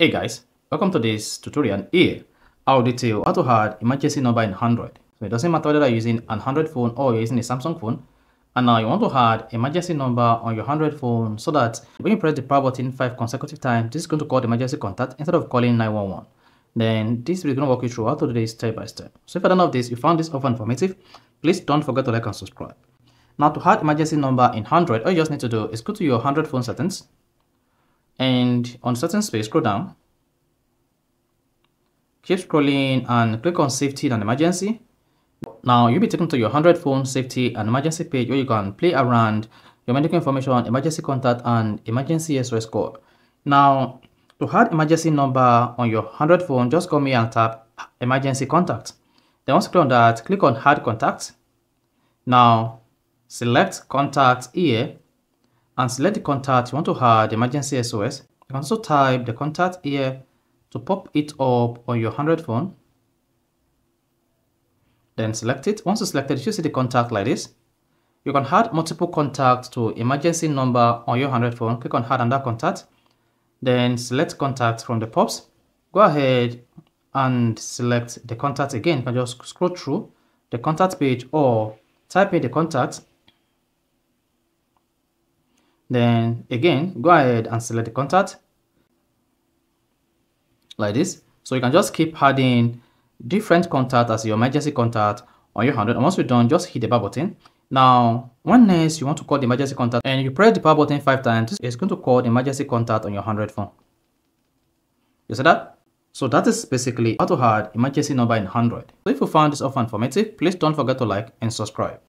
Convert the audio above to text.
Hey guys, welcome to this tutorial. Here I will detail how to add emergency number in Android. So it doesn't matter whether you're using an Android phone or you're using a Samsung phone, and now you want to add emergency number on your Android phone so that when you press the power button 5 consecutive times, this is going to call the emergency contact instead of calling 911. Then this video is going to walk you through how to do this step by step. So if you're done of this, you found this often informative, please don't forget to like and subscribe. Now to add emergency number in Android, all you just need to do is go to your Android phone settings, and on certain space, scroll down, keep scrolling and click on safety and emergency. Now you'll be taken to your Android phone safety and emergency page where you can play around your medical information, emergency contact and emergency SOS code. Now to add emergency number on your Android phone, just come here and tap emergency contact. Then once you click on that, click on add contact. Now select contact here and select the contact you want to add emergency SOS. You can also type the contact here to pop it up on your Android phone. Then select it. Once it's selected, you see the contact like this. You can add multiple contacts to emergency number on your Android phone. Click on add another contact. Then select contact from the pops. Go ahead and select the contact again. You can just scroll through the contact page or type in the contact. Then again, go ahead and select the contact like this. So you can just keep adding different contacts as your emergency contact on your Android. And once you're done, just hit the power button. Now, when next you want to call the emergency contact and you press the power button 5 times, it's going to call the emergency contact on your Android phone. You see that? So that is basically how to add emergency number in Android. So if you found this often informative, please don't forget to like and subscribe.